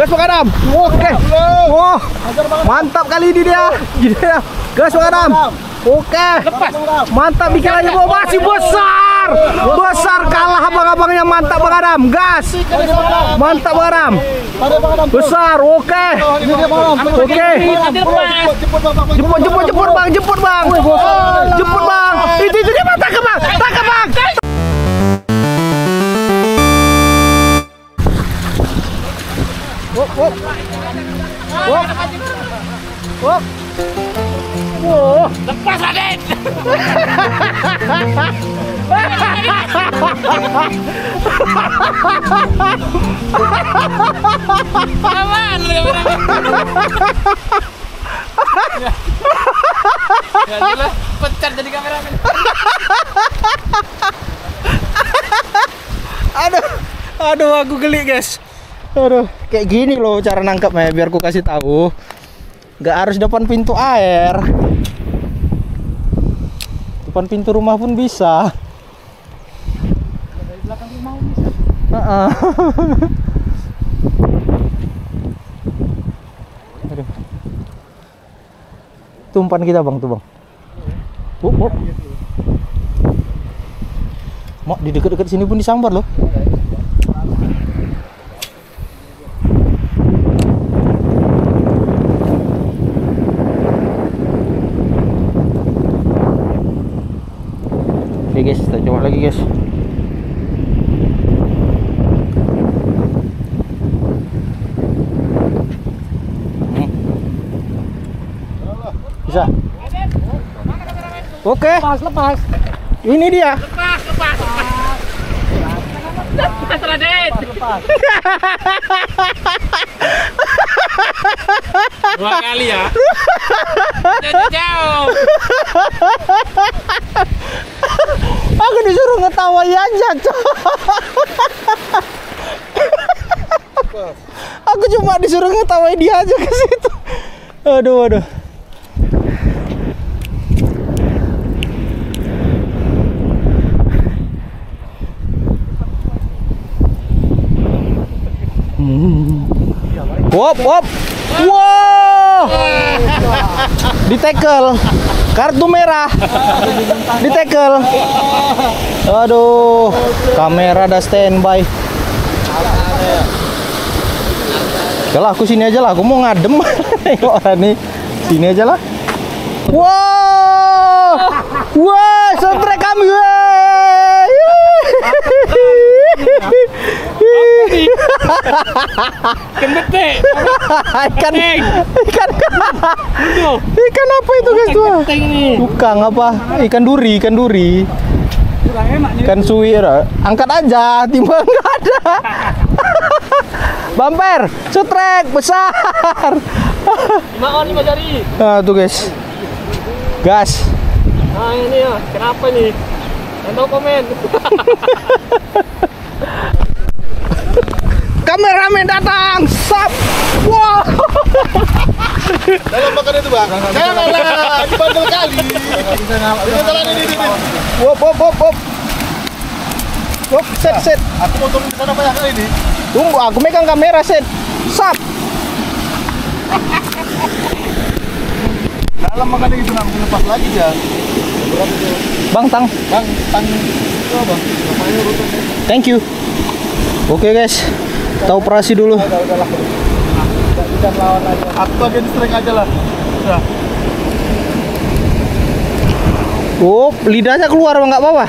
Gas Bang Adam. Oke. Wah. Mantap kali ini dia. Gila. Gas Bang Adam. Oke. Lepas. Mantap bikinannya, Bro. Masih besar. Besar kalah abang-abangnya. Mantap Bang Adam. Gas. Mantap Bang Adam. Besar. Oke. Oke. Jemput Bang. Jemput Bang. Jemput Bang. Itu dia mantap ke Bang. Tangkap Bang. Wop, wop, wop, wop, lepas Raden. Aman, ya, pecat jadi kameramen. Aduh, aduh, aku geli guys. Aduh, kayak gini loh cara nangkapnya. Biar ku kasih tahu, nggak harus depan pintu air, depan pintu rumah pun bisa. Dari belakang rumah pun bisa. Aduh, tumpan kita Bang, tuh Bang. Up. Mau di dekat-dekat sini pun disambar loh. Guys, kita coba lagi guys. Bisa. Oke. Lepas. Ini dia. Lepas Raden. Dua kali ya. Jauh. Aku disuruh ngetawain aja, Cok. Aku cuma disuruh ngetawain dia aja ke situ. Aduh, aduh. Wop, wop. Wow. Ditekel. Kartu merah ditekel. Aduh, kamera udah standby. Yalah, aku sini aja lah, aku mau ngadem. Kok Rani sini aja lah. Wow, wow, soundtrack kami. Ikan bete. Ikan apa itu guys tuh? Tukang apa? Ikan duri, ikan duri. Ikan suwir. Angkat aja, timbang nggak ada. Bumper, setrek besar. 5 on 5 jari. Nah tuh guys. Gas. Nah ini ya, kenapa nih? Jangan komen. Kameramen datang, sap. Wow. Jangan makan itu Bang. Jangan. Dibandel kali. Ini jalan ini. Wop. Wop, set. Aku mau turun ke sana banyak kali ini. Tunggu, aku megang kamera, set. Sap. Dalam makan itu nak lepas lagi aja. Bang, tang. Bang, tang. Oh, Bang. Thank you. Oke guys. Kita operasi dulu. Aku bagian string aja lah. Oh, lidahnya keluar nggak apa-apa?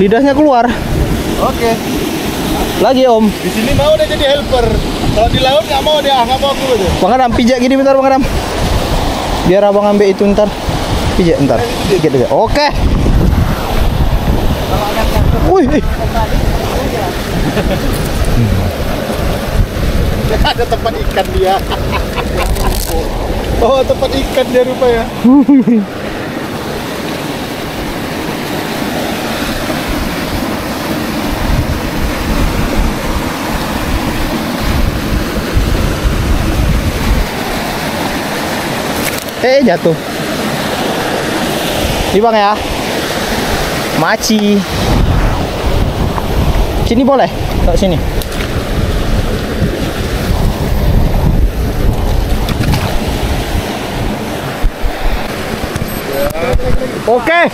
Lidahnya keluar. Oke. Lagi Om. Di sini mau dia jadi helper. Kalau di laut nggak mau dia, nggak mau aku aja. Bang Adam pijak gini bentar Bang Adam. Biar abang ambil itu ntar. Pijak ntar. Dikit aja. Oke. Wih. Ada tempat ikan dia. Oh, tempat ikan dia rupanya. Jatuh. Ini Bang ya. Maci. Sini boleh? Tak sini. Oke,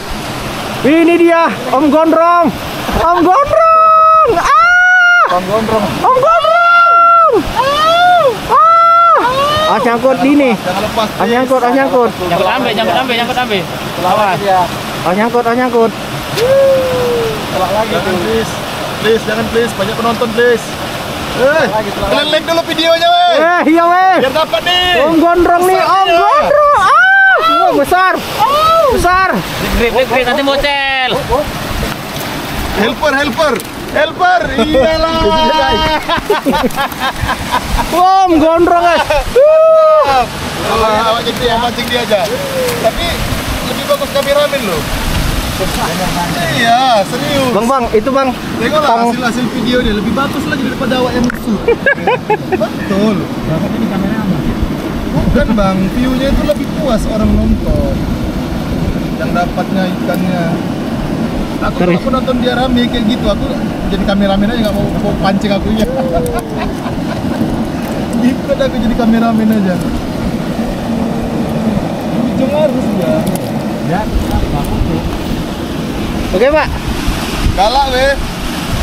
ini dia Om Gondrong. Om Gondrong. Ah! Om Gondrong. Om Gondrong. Ah, nyangkut ini. Ah, nyangkut, ah, nyangkut. Nyangkut ambil, nyangkut ambil, nyangkut ambil. Lawan. Ah, nyangkut, ah, nyangkut. Tolak lagi, please. Please, jangan please, banyak penonton, please. Kalian like dulu videonya, weh. Eh, iya, weh. Biar dapat nih. Om Gondrong nih, Om Gondrong. Ah, wah, besar. Besar. Grip, nanti bocel. Helper. Iyalah. Om Gondrong, guys. Awak gitu ya, mancing dia aja. Tapi lebih bagus kameramen loh. Iya, serius. Bang, itu bang. Tengoklah hasil video dia lebih bagus lagi daripada awak yang musuh. Betul. Bahkan ini kamera aman. Bukan bang, view-nya itu lebih puas orang nonton. Yang dapatnya ikannya. Aku nonton dia rame kayak gitu, aku jadi kameramen aja nggak mau pancing akunya. Gitu ada aku jadi kameramen aja. Ujung harus ya. Ya, aku. Oke pak, galak weh.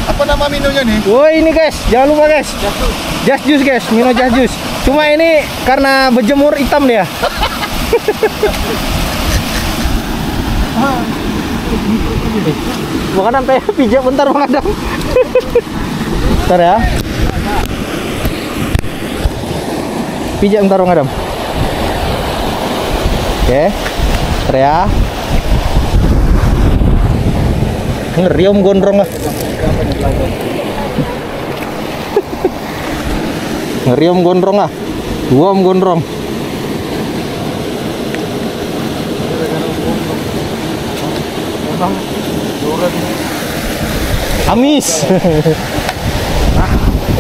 Apa nama minumnya nih? Woi ini guys, jangan lupa guys, just juice guys, minum just juice. Cuma ini karena berjemur hitam dia. Bang Adam kayak pijak bentar Bang Adam. Bentar ya. Pijak bentar Bang Adam. Oke, bentar ya. Ngeri Om Gondrong lah. Ngeri Om Gondrong lah. Dua Om Gondrong. Amis. Nah,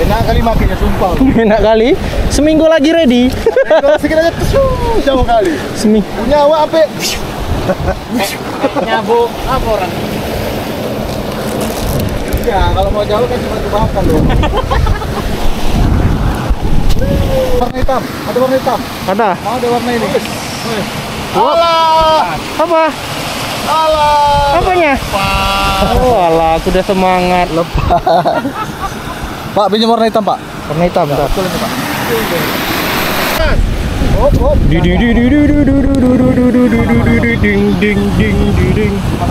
enak kali makanya sumpah. Enak kali. Seminggu lagi ready. Sekiranya jauh kali. Seminggu. Punya awak apa? Nyabuk apa orang? Ya, kalau mau jauh kan cuma dibakar loh. Warna hitam, ada warna hitam. Ada. Mau ada warna ini. Alah. Apa? Alah. Apanya? Oh, alah, aku udah semangat. Lepas. Pak, pinjam warna hitam, Pak. Warna hitam, Pak. Betul ini, Pak.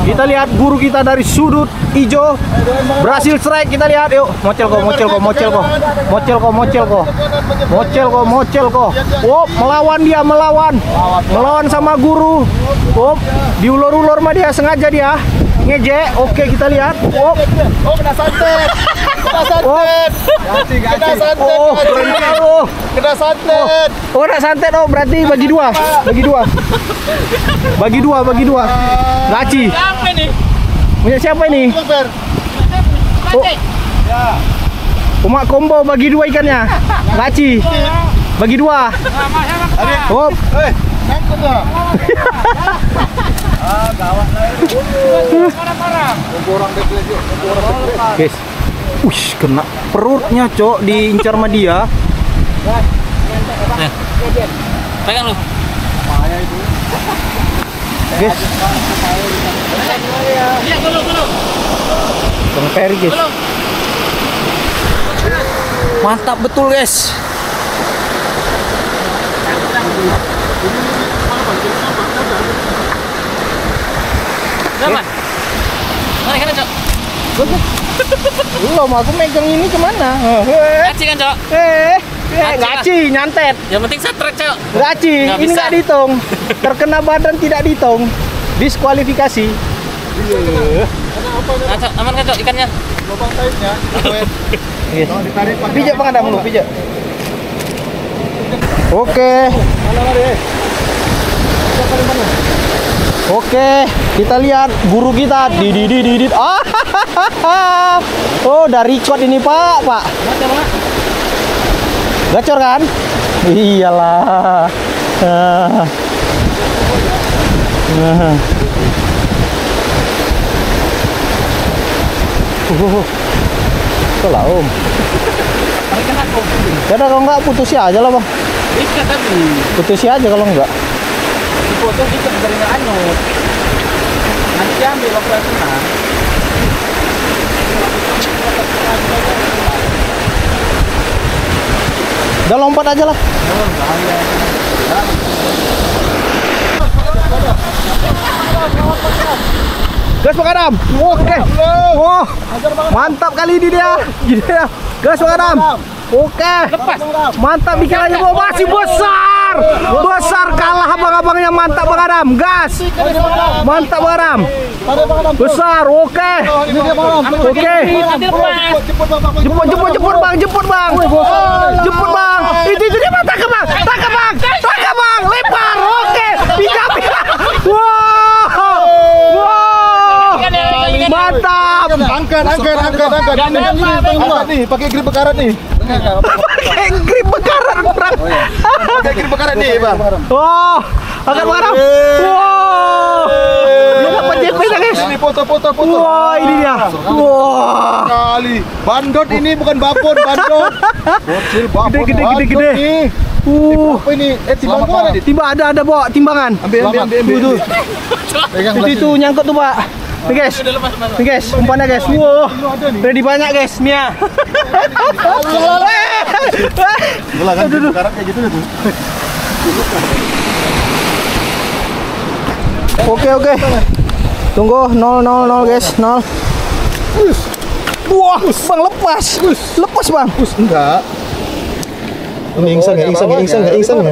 Kita lihat guru kita dari sudut hijau berhasil strike, kita lihat yuk. Mocel ko. Wop, melawan sama guru. Wop, diulur-ulur mah dia sengaja dia ngejek. Oke kita lihat. Wop, oh kena santet. Kena santet. Oh, berarti bagi dua. Laci. Punya siapa ini? Oh. Umat combo bagi dua ikannya. Laci. Bagi dua. Hop. Ah, gawat lah. Guys. Ush, kena perutnya, Cok, diincar sama dia. Pegang lu. Guys. Temperi, guys. Mantap betul, guys. Kenapa? Mana kena, Cok? Belum, aku megang ini kemana? Gaci kan, Cok? Gaci, nyantet. Yang penting setrek, Cok. Gaci, ini nggak dihitung. Terkena badan tidak dihitung. Diskualifikasi. Aman kan, Cok, ikannya? Lubang taiknya. Pijak, Bang Adam, lu pijak. Oke. Oke, kita lihat guru kita. Dididididid. Oh, udah record ini, Pak. Pak. Gacor kan? Iyalah. Lah, Om. Karena kalau enggak putusin aja lah, Bang. Putusin aja kalau enggak. Foto kita dari anu. Nanti diambil waktu yang senang. Udah lompat aja lah. Gas Bang Adam. Oke. Wah. Mantap kali ini dia. Gitu ya. Gas Bang Adam. Oke. Mantap bikinannya, Bos. Masih besar. Besar kalah abang-abangnya. Mantap Bang Adam. Gas. Mantap Bang Adam. Besar. Oke. Oke. Jemput Bang. Jemput Bang. Jemput Bang. Itu dia mata ke Bang. Tangkap Bang. Tangkap Bang. Lempar. Oke. Pinjam. Mantap. Angkat. Angkat nih, pakai grip bekarat nih. Pakai grip bekarat, Bang. Pakai grip bekarat nih, Bang. Oh, angkat bekarat. Wow. Dapat JP dah, guys. Ini foto. Wah, ini dia. Wah. Kali. Bandot ini bukan babon, bandot. Bocil babon. Gede. Ini timbang ada nih. Timba ada, bawa timbangan. Ambil. Itu nyangkut tuh, Pak. Nih guys, umpannya guys, wow, ready banyak guys, nih ya. Oke, tunggu, 0 guys, 0. Wah, Bang lepas Bang. Enggak. Insang.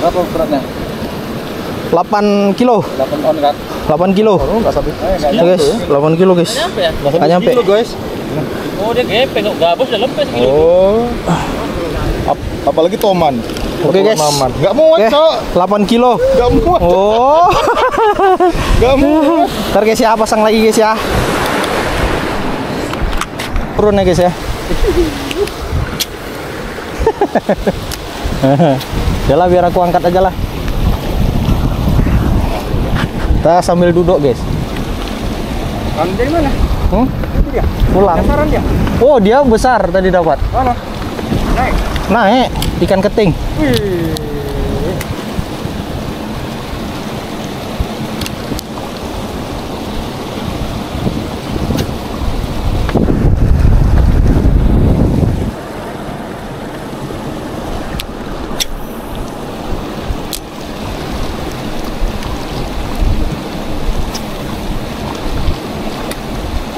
Berapa beratnya? 8 kilo. 8 kilo. Oh, guys, 8 kilo guys. Enggak nyampe. Guys. Oh, dia gepeng, enggak gabus udah lepas kilo. Oh. Apalagi toman. Oke, guys. Enggak muat, Cok. 8 kilo. Enggak muat. Oh. Enggak muat. Entar guys ya, pasang lagi guys ya. Turun ya guys ya. Yalah biar aku angkat aja lah. Kita sambil duduk guys. Dari mana? Itu dia. Pulang. Dasaran dia. Oh, dia besar tadi dapat. Mana? Naik. Ikan keting. Wih.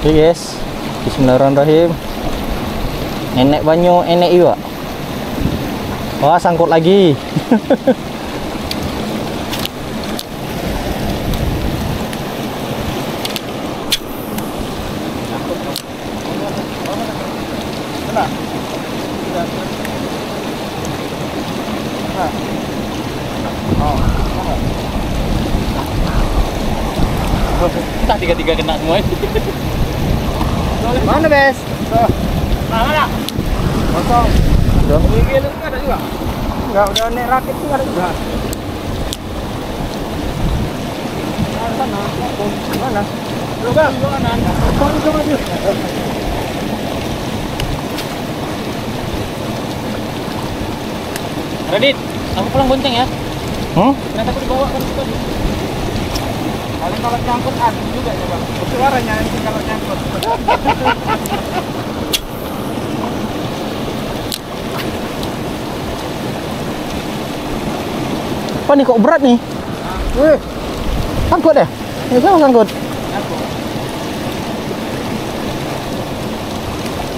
Oke guys, bismillahirrahmanirrahim. Enek banyu, enek iwa. Wah, sangkut lagi. Entah tiga-tiga kena semua. Mana bes? Mana? Kosong. Udah. Gigi itu ada juga. Enggak, udah naik rakit itu ada juga. Mana? Lu Bang, lu kanan. Kosong aja. Radit, aku pulang bonceng ya. Ternyata aku dibawa ke situ. Paling kalau nyangkut aku juga ya Bang. Suaranya itu kalau nyangkut. Apa nih kok berat nih? Wih. Sangkut deh. Ya sama sangkut.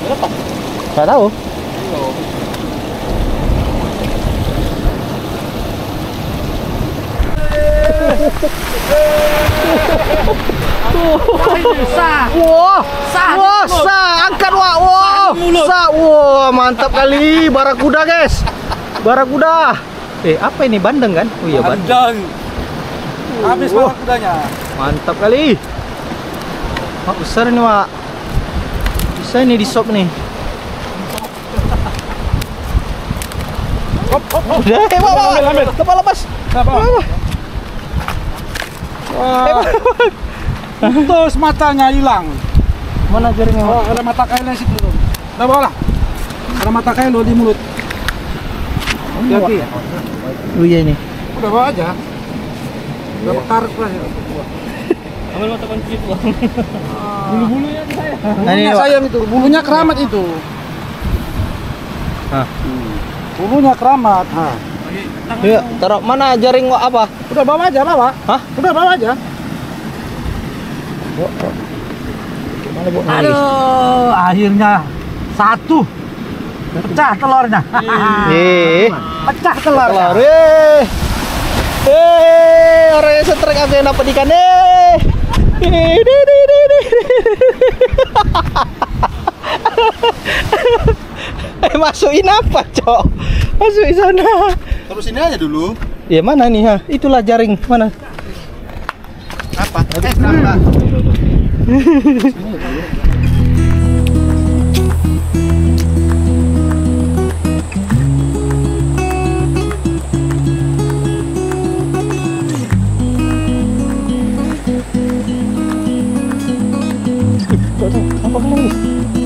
Berapa? Enggak tahu. Wah, mantap kali barakuda guys. Barakuda. Apa ini, bandeng kan? Oh iya, bandeng. Habis barakudanya. Mantap kali. Wah, besar ini, Pak. Bisa ini di shop nih. Udah, Pak. Lepas. Wah, putus matanya, hilang. Mana jaringnya? Oh, ada mata kailnya situ dulu. Udah bawa lah. Ada mata kail di mulut. Hati-hati ya? Oh iya ini. Udah bawa aja. berapa karung lah ya? Ambil mata kunci tuang. Bulu-bulunya saya. Bulunya sayang itu, bulunya keramat itu. Hah. Bulunya keramat. Hah. Iya, taruh mana jaring apa? Udah bawa aja, bawa. Hah? Udah bawa aja. Mana bu? Aduh, akhirnya satu. Pecah telurnya. Pecah telurnya. Orangnya setrek aja yang dapat ikan. Masukin apa, Cok? Masukin sana. Terus ini aja dulu. Ya mana nih, ha? Itulah jaring. Mana? Apa? Apa? Kok apa lagi?